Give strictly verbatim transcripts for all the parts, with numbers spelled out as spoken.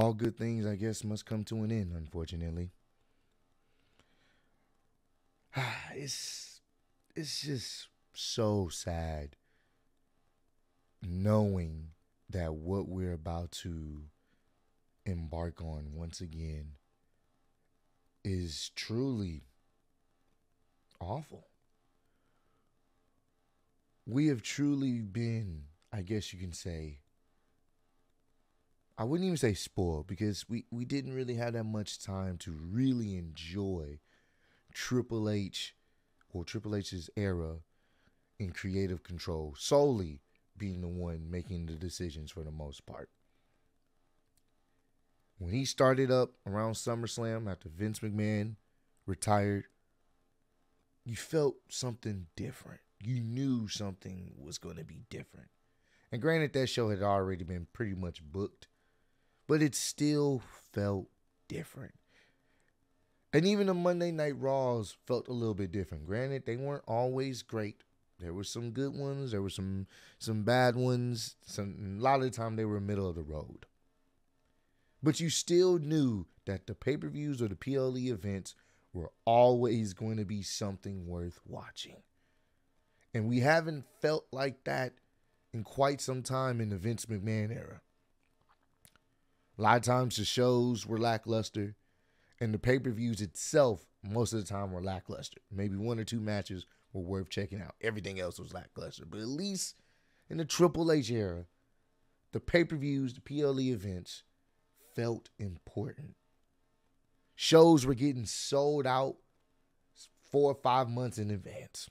all good things, I guess, must come to an end, unfortunately. It's, it's just so sad knowing that what we're about to embark on once again is truly awful. We have truly been, I guess you can say, I wouldn't even say spoiled, because we, we didn't really have that much time to really enjoy Triple H or Triple H's era in creative control, solely being the one making the decisions for the most part. When he started up around SummerSlam after Vince McMahon retired, you felt something different. You knew something was going to be different. And granted, that show had already been pretty much booked, but it still felt different. And even the Monday Night Raws felt a little bit different. Granted, they weren't always great. There were some good ones. There were some some bad ones. Some, a lot of the time, they were middle of the road. But you still knew that the pay-per-views or the P L E events were always going to be something worth watching. And we haven't felt like that in quite some time in the Vince McMahon era. A lot of times the shows were lackluster, and the pay-per-views itself most of the time were lackluster. Maybe one or two matches were worth checking out. Everything else was lackluster. But at least in the Triple H era, the pay-per-views, the P L E events felt important. Shows were getting sold out four or five months in advance.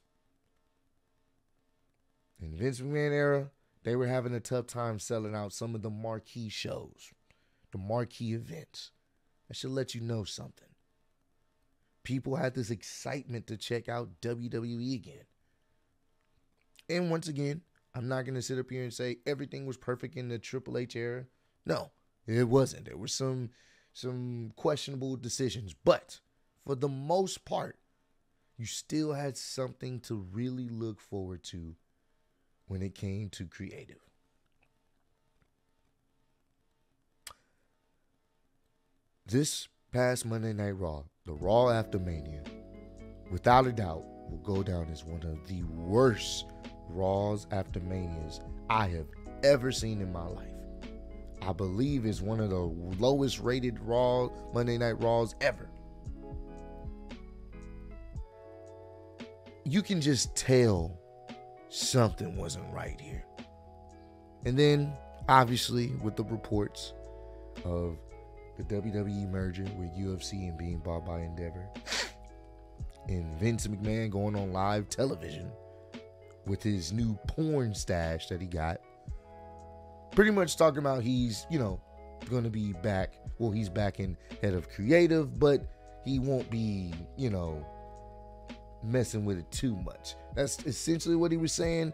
In the Vince McMahon era, they were having a tough time selling out some of the marquee shows, the marquee events. That should let you know something. People had this excitement to check out W W E again. And once again, I'm not going to sit up here and say everything was perfect in the Triple H era. No, it wasn't. There were some, some questionable decisions. But for the most part, you still had something to really look forward to when it came to creative. This past Monday Night Raw, the Raw after Mania, without a doubt, will go down as one of the worst Raws after Manias I have ever seen in my life. I believe is one of the lowest rated Raw Monday Night Raws ever. You can just tell something wasn't right here. And then, obviously, with the reports of the W W E merger with U F C and being bought by Endeavor, and Vince McMahon going on live television with his new porn stash that he got, pretty much talking about he's, you know, going to be back. Well, he's back in head of creative, but he won't be, you know, messing with it too much. That's essentially what he was saying.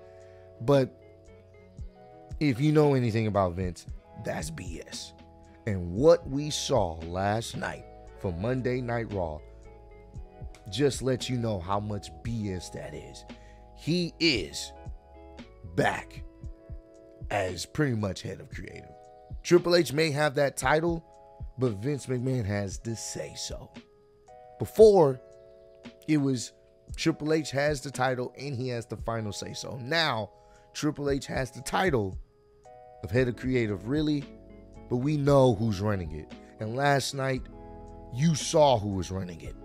But if you know anything about Vince, that's B S. And what we saw last night for Monday Night Raw just lets you know how much B S that is. He is back as pretty much head of creative. Triple H may have that title, but Vince McMahon has to say so. Before, it was Triple H has the title and he has the final say so. Now, Triple H has the title of head of creative, really, but we know who's running it. And last night, you saw who was running it.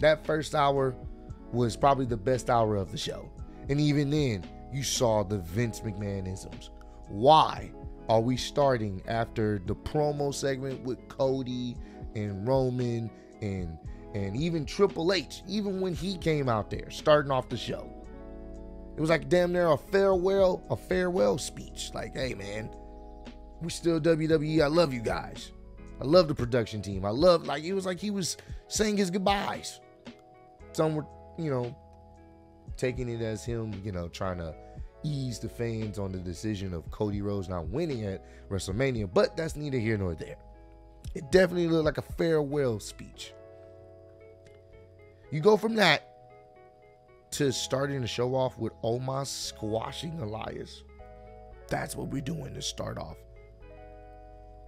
That first hour was probably the best hour of the show. And even then, you saw the Vince McMahonisms. Why are we starting after the promo segment with Cody and Roman and And even Triple H, even when he came out there, starting off the show, it was like damn near a farewell, a farewell speech. Like, hey man, we're still W W E. I love you guys. I love the production team. I love, like, it was like he was saying his goodbyes. Some were, you know, taking it as him, you know, trying to ease the fans on the decision of Cody Rhodes not winning at WrestleMania. But that's neither here nor there. It definitely looked like a farewell speech. You go from that to starting the show off with Omos squashing Elias. That's what we're doing to start off.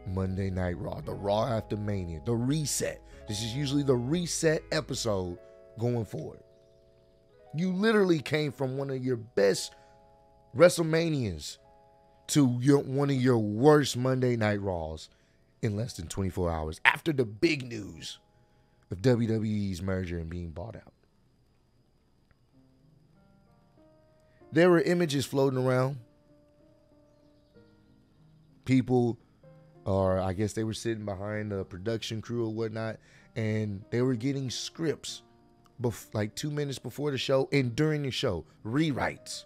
Monday Night Raw, the Raw after Mania, the reset. This is usually the reset episode going forward. You literally came from one of your best WrestleManias to your, one of your worst Monday Night Raws in less than twenty-four hours after the big news of W W E's merger and being bought out. There were images floating around. People, or I guess they were sitting behind the production crew or whatnot, and they were getting scripts bef- like two minutes before the show and during the show, rewrites.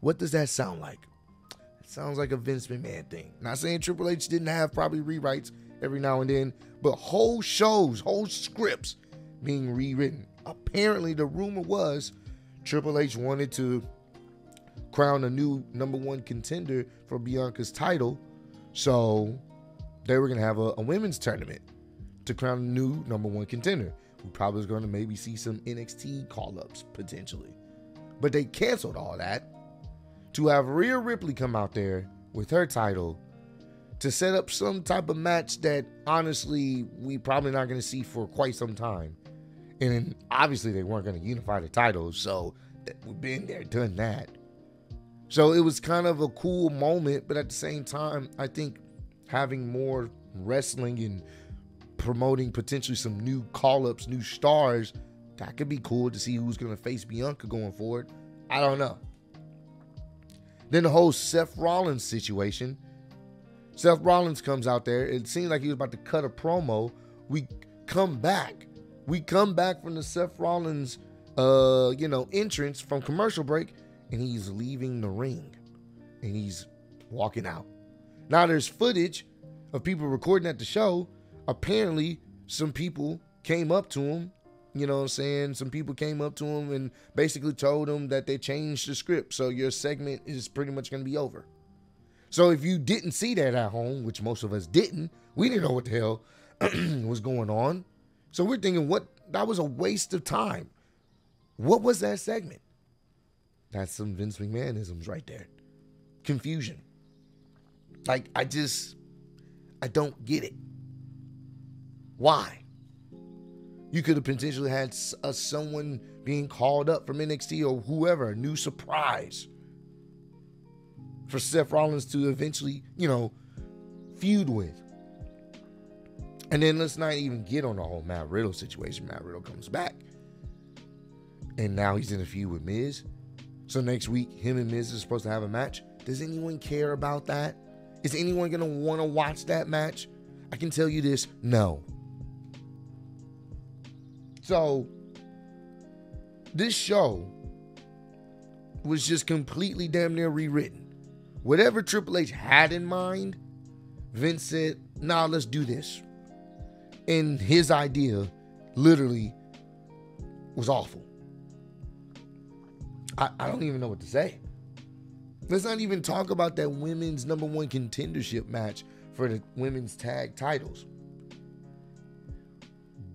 What does that sound like? It sounds like a Vince McMahon thing. Not saying Triple H didn't have probably rewrites every now and then, but whole shows, whole scripts being rewritten. Apparently, the rumor was Triple H wanted to crown a new number one contender for Bianca's title, so they were going to have a, a women's tournament to crown a new number one contender. We probably was going to maybe see some N X T call-ups potentially, but they canceled all that to have Rhea Ripley come out there with her title to set up some type of match that honestly we probably not going to see for quite some time. And then obviously they weren't going to unify the titles, so we've been there, done that. So it was kind of a cool moment, but at the same time, I think having more wrestling and promoting potentially some new call-ups, new stars, that could be cool to see who's going to face Bianca going forward. I don't know. Then the whole Seth Rollins situation. Seth Rollins comes out there. It seemed like he was about to cut a promo. We come back. We come back from the Seth Rollins, uh, you know, entrance from commercial break, and he's leaving the ring, and he's walking out. Now there's footage of people recording at the show. Apparently, some people came up to him, you know what I'm saying? Some people came up to him and basically told him that they changed the script, so your segment is pretty much going to be over. So if you didn't see that at home, which most of us didn't, we didn't know what the hell was going on. So we're thinking, what? That was a waste of time. What was that segment? That's some Vince McMahonisms right there. Confusion. Like, I just, I don't get it. Why? You could have potentially had a, someone being called up from N X T or whoever, a new surprise for Seth Rollins to eventually, you know, feud with. And then let's not even get on the whole Matt Riddle situation. Matt Riddle comes back, and now he's in a feud with Miz. So next week, him and Miz are supposed to have a match. Does anyone care about that? Is anyone going to want to watch that match? I can tell you this, no. So this show was just completely damn near rewritten. Whatever Triple H had in mind, Vince said, nah, let's do this. And his idea literally was awful. I, I don't even know what to say. Let's not even talk about that women's number one contendership match for the women's tag titles.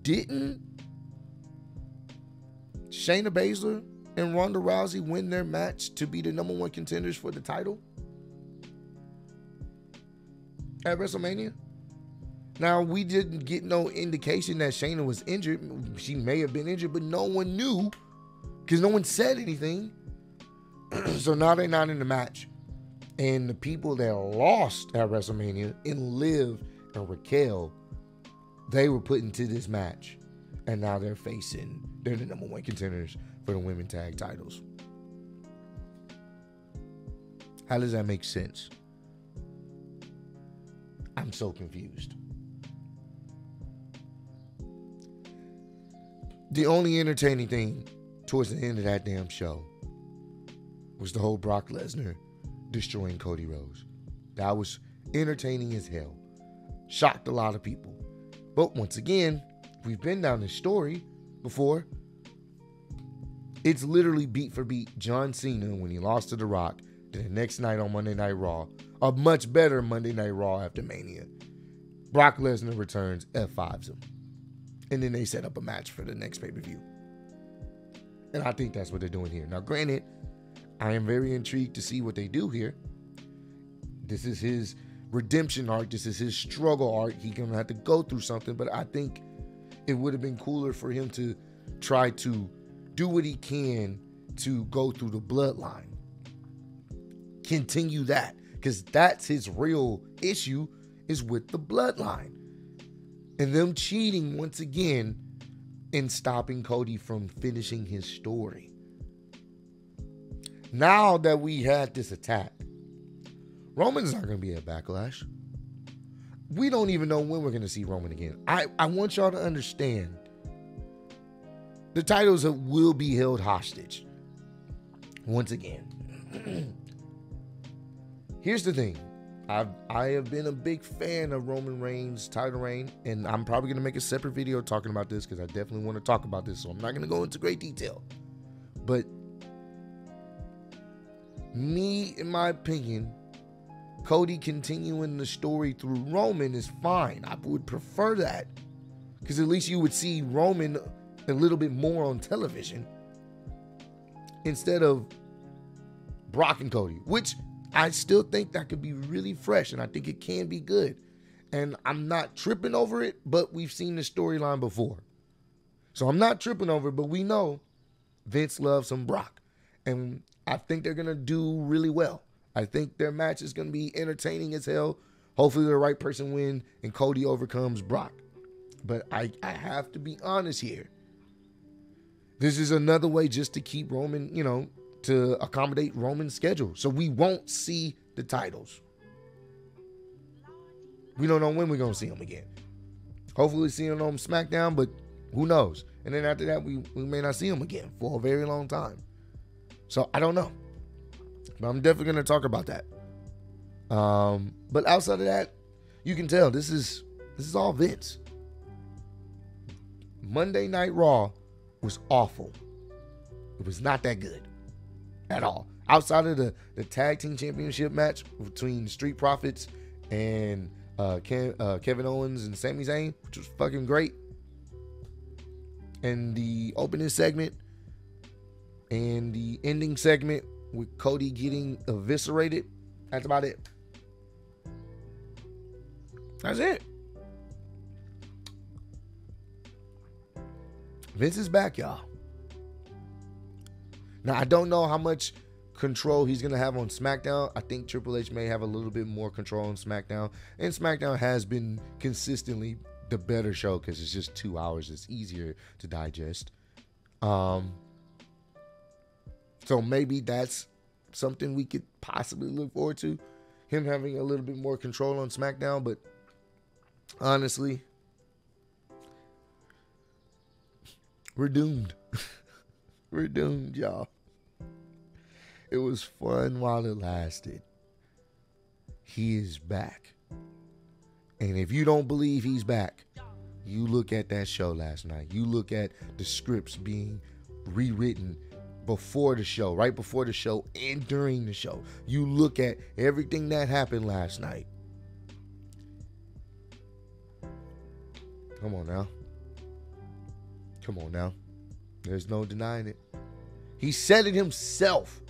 Didn't Shayna Baszler and Ronda Rousey win their match to be the number one contenders for the title at WrestleMania? Now, we didn't get no indication that Shayna was injured. She may have been injured, but no one knew because no one said anything. So now they're not in the match. And the people that lost at WrestleMania in Liv and Raquel, they were put into this match. And now they're facing, they're the number one contenders for the women's tag titles. How does that make sense? I'm so confused. The only entertaining thing towards the end of that damn show was the whole Brock Lesnar destroying Cody Rhodes. That was entertaining as hell. Shocked a lot of people. But once again, we've been down this story before. It's literally beat for beat John Cena when he lost to The Rock, then the next night on Monday Night Raw, a much better Monday Night Raw after Mania, Brock Lesnar returns, F fives him. And then they set up a match for the next pay-per-view. And I think that's what they're doing here. Now, granted, I am very intrigued to see what they do here. This is his redemption arc. This is his struggle arc. He's going to have to go through something, but I think it would have been cooler for him to try to do what he can to go through the bloodline. Continue that, because that's his real issue, is with the bloodline. And them cheating once again and stopping Cody from finishing his story. Now that we had this attack, Roman's not going to be at Backlash. We don't even know when we're going to see Roman again. I, I want y'all to understand, the titles will be held hostage once again. Here's the thing. I've, I have been a big fan of Roman Reigns' title reign, and I'm probably going to make a separate video talking about this because I definitely want to talk about this, so I'm not going to go into great detail. But me, in my opinion, Cody continuing the story through Roman is fine. I would prefer that because at least you would see Roman a little bit more on television instead of Brock and Cody, which I still think that could be really fresh, and I think it can be good. And I'm not tripping over it, but we've seen the storyline before. So I'm not tripping over it, but we know Vince loves some Brock. And I think they're going to do really well. I think their match is going to be entertaining as hell. Hopefully the right person wins and Cody overcomes Brock. But I, I have to be honest here. This is another way just to keep Roman, you know, to accommodate Roman's schedule. So we won't see the titles. We don't know when we're going to see them again. Hopefully see them on SmackDown, but who knows? And then after that, we, we may not see them again for a very long time. So I don't know. But I'm definitely going to talk about that. Um, but outside of that, you can tell this is, this is all Vince. Monday Night Raw was awful. It was not that good at all. Outside of the, the tag team championship match between Street Profits and uh, Ke uh, Kevin Owens and Sami Zayn, which was fucking great. And the opening segment and the ending segment with Cody getting eviscerated. That's about it. That's it. Vince is back, y'all. Now, I don't know how much control he's going to have on SmackDown. I think Triple H may have a little bit more control on SmackDown. And SmackDown has been consistently the better show because it's just two hours. It's easier to digest. Um, so maybe that's something we could possibly look forward to. Him having a little bit more control on SmackDown. But honestly, we're doomed. We're doomed, y'all. It was fun while it lasted. He is back. And if you don't believe he's back, you look at that show last night. You look at the scripts being rewritten before the show, right before the show and during the show. You look at everything that happened last night. Come on now. Come on now. There's no denying it. He said it himself.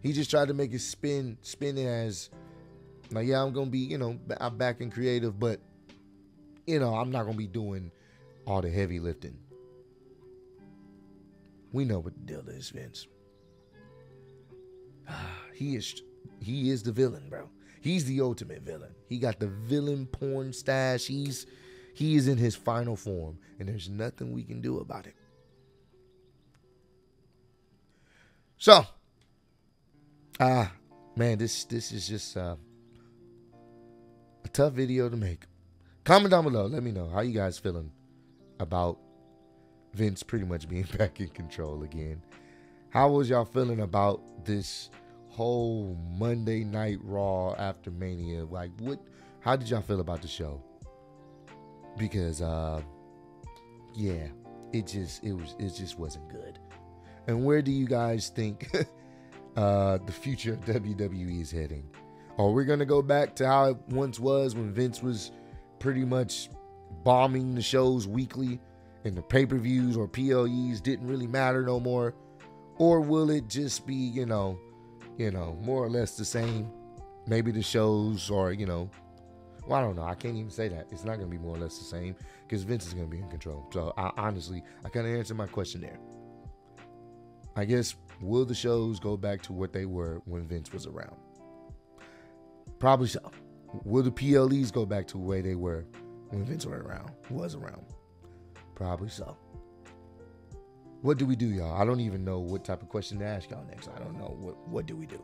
He just tried to make it spin, spin it as, like, yeah, I'm going to be, you know, I'm back in creative, but, you know, I'm not going to be doing all the heavy lifting. We know what the deal is, Vince. He is, he is the villain, bro. He's the ultimate villain. He got the villain porn stash. He's, he is in his final form, and there's nothing we can do about it. So, ah, uh, man, this this is just uh, a tough video to make. Comment down below. Let me know how you guys feeling about Vince pretty much being back in control again. How was y'all feeling about this whole Monday Night Raw after Mania? Like, what? How did y'all feel about the show? Because, uh, yeah, it just it was it just wasn't good. And where do you guys think uh, the future of W W E is heading? Are we going to go back to how it once was when Vince was pretty much bombing the shows weekly and the pay-per-views or P L Es didn't really matter no more? Or will it just be, you know, you know, more or less the same maybe the shows are, you know, well, I don't know. I can't even say that. It's not going to be more or less the same because Vince is going to be in control. So, I, honestly, I kind of answered my question there. I guess, will the shows go back to what they were when Vince was around? Probably so. Will the P L Es go back to the way they were when Vince was around? Was around? Probably so. What do we do, y'all? I don't even know what type of question to ask y'all next. I don't know. What, what do we do?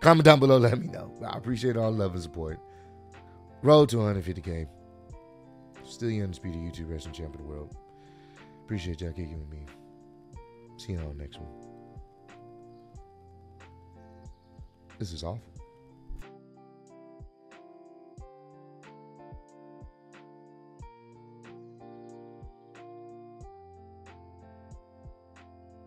Comment down below. Let me know. I appreciate all love and support. Road to one hundred fifty K. Still the undisputed YouTube wrestling champ of the world. Appreciate y'all kicking with me. See y'all next one. This is awful.